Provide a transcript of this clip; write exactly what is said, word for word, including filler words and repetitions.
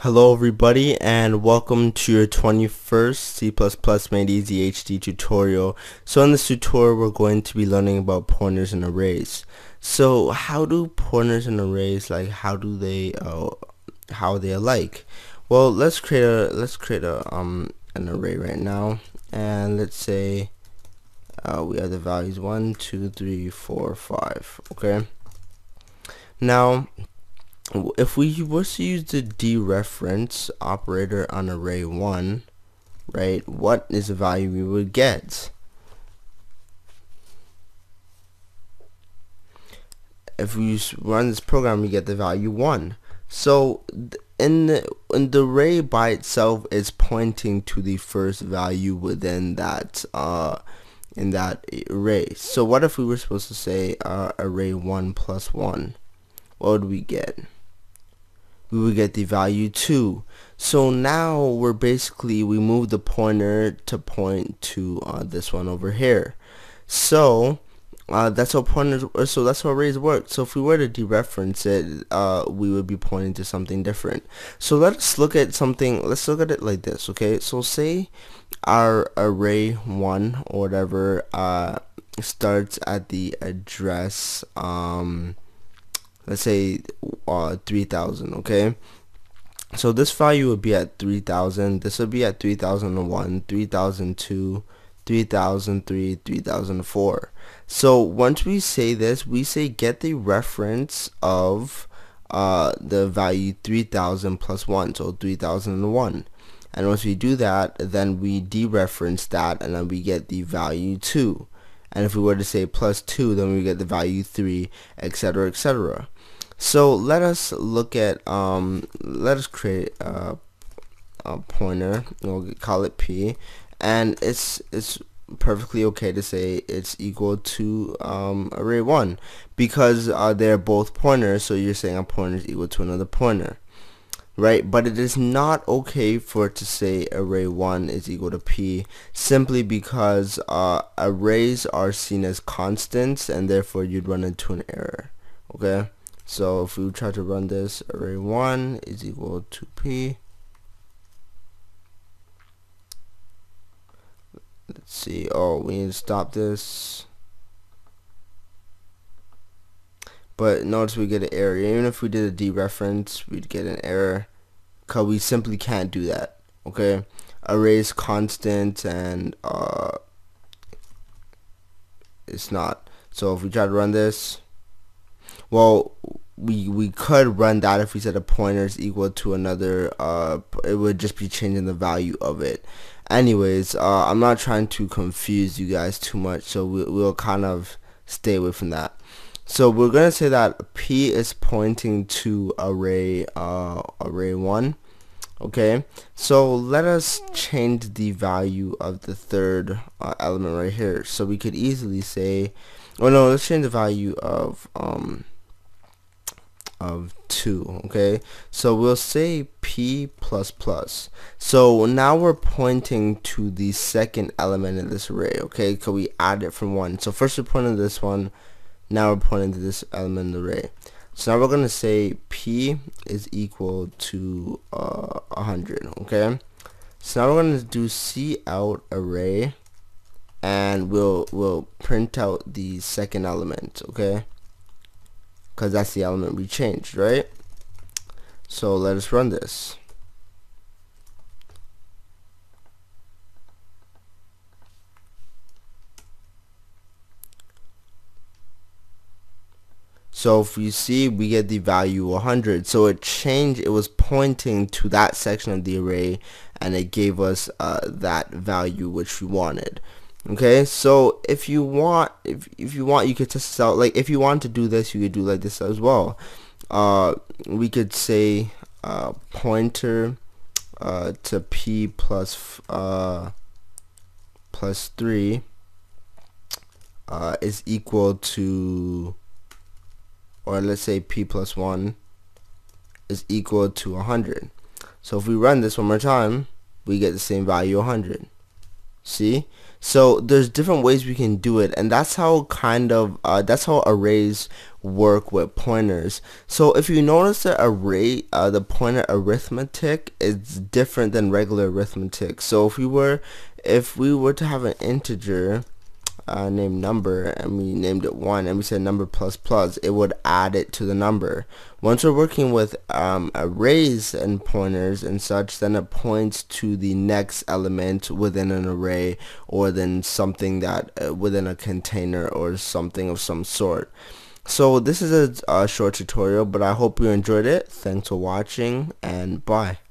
Hello everybody, and welcome to your twenty-first C plus plus Made Easy H D tutorial. So in this tutorial we're going to be learning about pointers and arrays. So how do pointers and arrays, like how do they uh, how are they alike? Well, let's create a let's create a um an array right now, and let's say uh, we have the values one, two, three, four, five. Okay, now if we were to use the dereference operator on array one, right, what is the value we would get? If we run this program, we get the value one. So in the, in the array by itself is pointing to the first value within that uh, in that array. So what if we were supposed to say uh, array one plus one? What would we get? We would get the value two. So now we're basically, we move the pointer to point to uh, this one over here. So uh, that's how pointers, so that's how arrays work. So if we were to dereference it, uh, we would be pointing to something different. So let's look at something. Let's look at it like this. Okay. So say our array one or whatever uh, starts at the address. Um, let's say uh, three thousand, okay? So this value would be at three thousand, this would be at three thousand one, three thousand two, three thousand three, three thousand four. So once we say this, we say get the reference of uh, the value three thousand plus one, so three thousand one. And once we do that, then we dereference that, and then we get the value two. And if we were to say plus two, then we get the value three, etc, et cetera. So let us look at, um, let us create a, a pointer, we'll call it P, and it's, it's perfectly okay to say it's equal to um, array one, because uh, they're both pointers, so you're saying a pointer is equal to another pointer, right? But it is not okay for it to say array one is equal to P, simply because uh, arrays are seen as constants, and therefore you'd run into an error. Okay, so if we try to run this, array one is equal to P, let's see, oh, we need to stop this. But notice we get an error. Even if we did a dereference, we'd get an error, because we simply can't do that. Okay, arrays constant, and uh, it's not. So if we try to run this, well, we we could run that if we said a pointer is equal to another. Uh, it would just be changing the value of it. Anyways, uh, I'm not trying to confuse you guys too much, so we, we'll kind of stay away from that. So we're going to say that P is pointing to array uh, array one. Okay, so let us change the value of the third uh, element right here. So we could easily say, oh no, let's change the value of um of two. Okay, so we'll say P plus plus. So now we're pointing to the second element in this array. Okay, because we add it from one. So first we're pointing to this one. Now we're pointing to this element in the array. So now we're going to say P is equal to uh, one hundred, okay? So now we're going to do cout array, and we'll, we'll print out the second element, okay? Because that's the element we changed, right? So let us run this. So if you see, we get the value one hundred. So it changed, it was pointing to that section of the array, and it gave us uh, that value which we wanted. Okay, so if you want, if, if you want, you could test this out. Like if you want to do this, you could do like this as well. Uh, we could say uh, pointer uh, to P plus, uh, plus three uh, is equal to, or let's say P plus one is equal to one hundred. So if we run this one more time, we get the same value, one hundred. See? So there's different ways we can do it, and that's how kind of uh, that's how arrays work with pointers. So if you notice the array, uh, the pointer arithmetic is different than regular arithmetic. So if we were, if we were to have an integer uh, named number, and we named it one, and we said number plus plus, it would add it to the number. Once we're working with um, arrays and pointers and such, then it points to the next element within an array, or then something that uh, within a container or something of some sort. So this is a, a short tutorial, but I hope you enjoyed it. Thanks for watching, and bye.